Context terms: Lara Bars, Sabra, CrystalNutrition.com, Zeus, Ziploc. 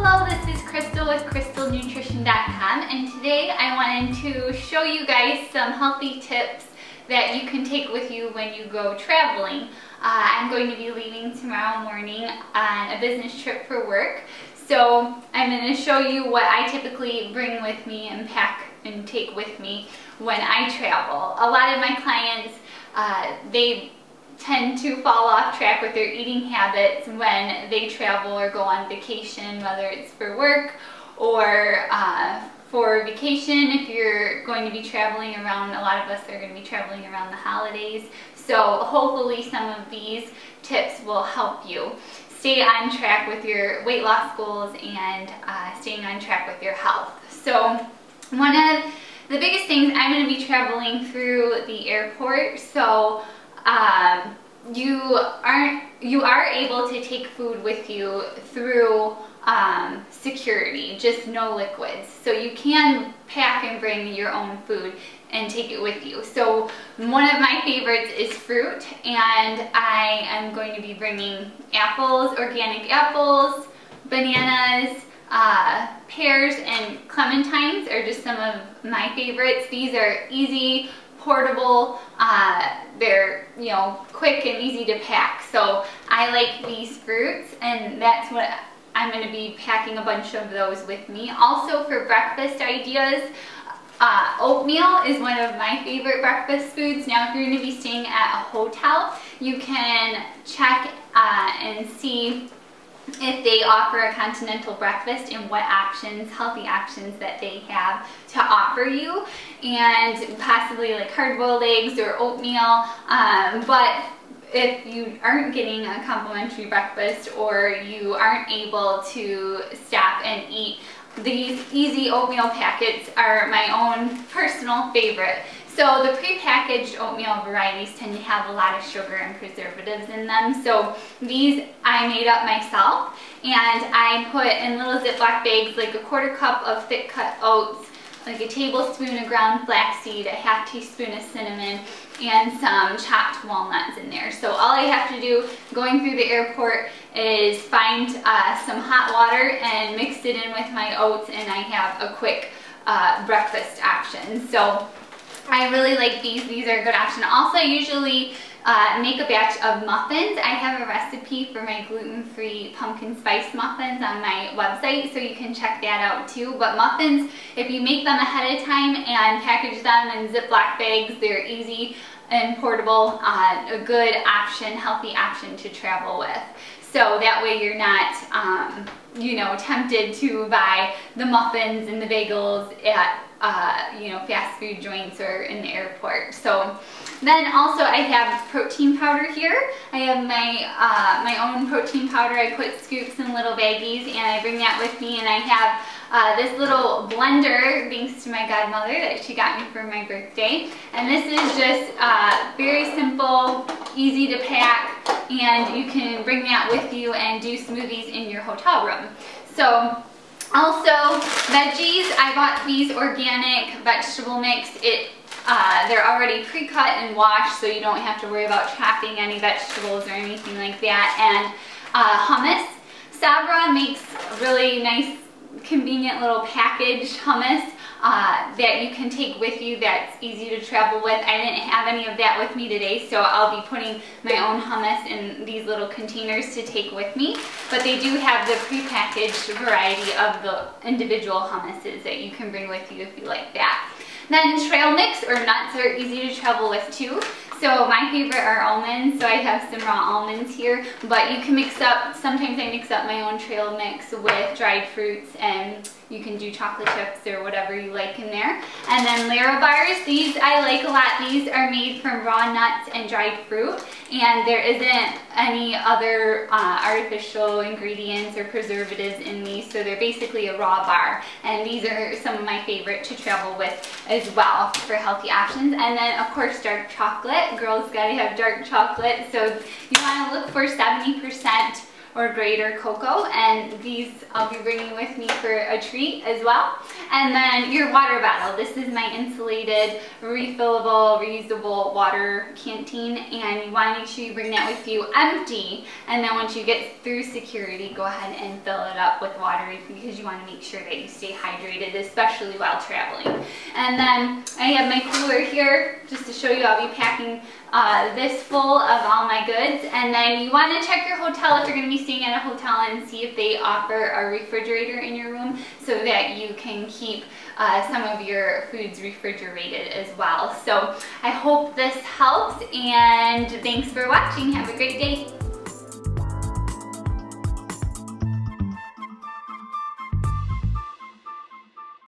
Hello, this is Crystal with CrystalNutrition.com, and today I wanted to show you guys some healthy tips that you can take with you when you go traveling. I'm going to be leaving tomorrow morning on a business trip for work, so I'm going to show you what I typically bring with me and pack and take with me when I travel. A lot of my clients, they tend to fall off track with their eating habits when they travel or go on vacation, whether it's for work or for vacation. If you're going to be traveling around, a lot of us are going to be traveling around the holidays, so hopefully some of these tips will help you stay on track with your weight loss goals and staying on track with your health. So one of the biggest things, I'm going to be traveling through the airport, so you are able to take food with you through security, just no liquids. So you can pack and bring your own food and take it with you. So one of my favorites is fruit, and I am going to be bringing apples, organic apples, bananas, pears, and clementines are just some of my favorites. These are easy, portable, they're, you know, quick and easy to pack. So I like these fruits, and that's what I'm going to be packing, a bunch of those with me. Also, for breakfast ideas, oatmeal is one of my favorite breakfast foods. Now, if you're going to be staying at a hotel, you can check and see if they offer a continental breakfast and what options, healthy options, that they have to offer you, and possibly like hard-boiled eggs or oatmeal. But if you aren't getting a complimentary breakfast, or you aren't able to stop and eat, these easy oatmeal packets are my own personal favorite. So the prepackaged oatmeal varieties tend to have a lot of sugar and preservatives in them. So these I made up myself, and I put in little Ziploc bags like a 1/4 cup of thick cut oats, like a tablespoon of ground flaxseed, a 1/2 teaspoon of cinnamon, and some chopped walnuts in there. So all I have to do going through the airport is find some hot water and mix it in with my oats, and I have a quick breakfast option. So I really like these. These are a good option. Also, I usually make a batch of muffins. I have a recipe for my gluten-free pumpkin spice muffins on my website, so you can check that out too. But muffins, if you make them ahead of time and package them in Ziploc bags, they're easy and portable, a good option, healthy option to travel with. So that way you're not, you know, tempted to buy the muffins and the bagels at you know, fast food joints or in the airport. So then also I have protein powder here. I have my my own protein powder. I put scoops in little baggies, and I bring that with me. And I have this little blender, thanks to my godmother, that she got me for my birthday. And this is just very simple, easy to pack, and you can bring that with you and do smoothies in your hotel room. So also, veggies, I bought these organic vegetable mix. They're already pre-cut and washed, so you don't have to worry about chopping any vegetables or anything like that. And hummus. Sabra makes a really nice, convenient little packaged hummus that you can take with you, that's easy to travel with. I didn't have any of that with me today, so I'll be putting my own hummus in these little containers to take with me. But they do have the prepackaged variety of the individual hummuses that you can bring with you if you like that. Then trail mix or nuts are easy to travel with too. So my favorite are almonds, so I have some raw almonds here, but you can mix up, sometimes I mix up my own trail mix with dried fruits, and you can do chocolate chips or whatever you like in there. And then Lara Bars, these I like a lot. These are made from raw nuts and dried fruit, and there isn't any other artificial ingredients or preservatives in these, so they're basically a raw bar. And these are some of my favorite to travel with as well for healthy options. And then of course dark chocolate. Girls gotta have dark chocolate, so you want to look for 70% or grater cocoa, and these I'll be bringing with me for a treat as well. And then your water bottle. This is my insulated, refillable, reusable water canteen, and you want to make sure you bring that with you empty, and then once you get through security, go ahead and fill it up with water because you want to make sure that you stay hydrated, especially while traveling. And then I have my cooler here just to show you. I'll be packing this full of all my goods, and then you want to check your hotel if you're going to be staying at a hotel and see if they offer a refrigerator in your room so that you can keep some of your foods refrigerated as well. So I hope this helps, and thanks for watching. Have a great day.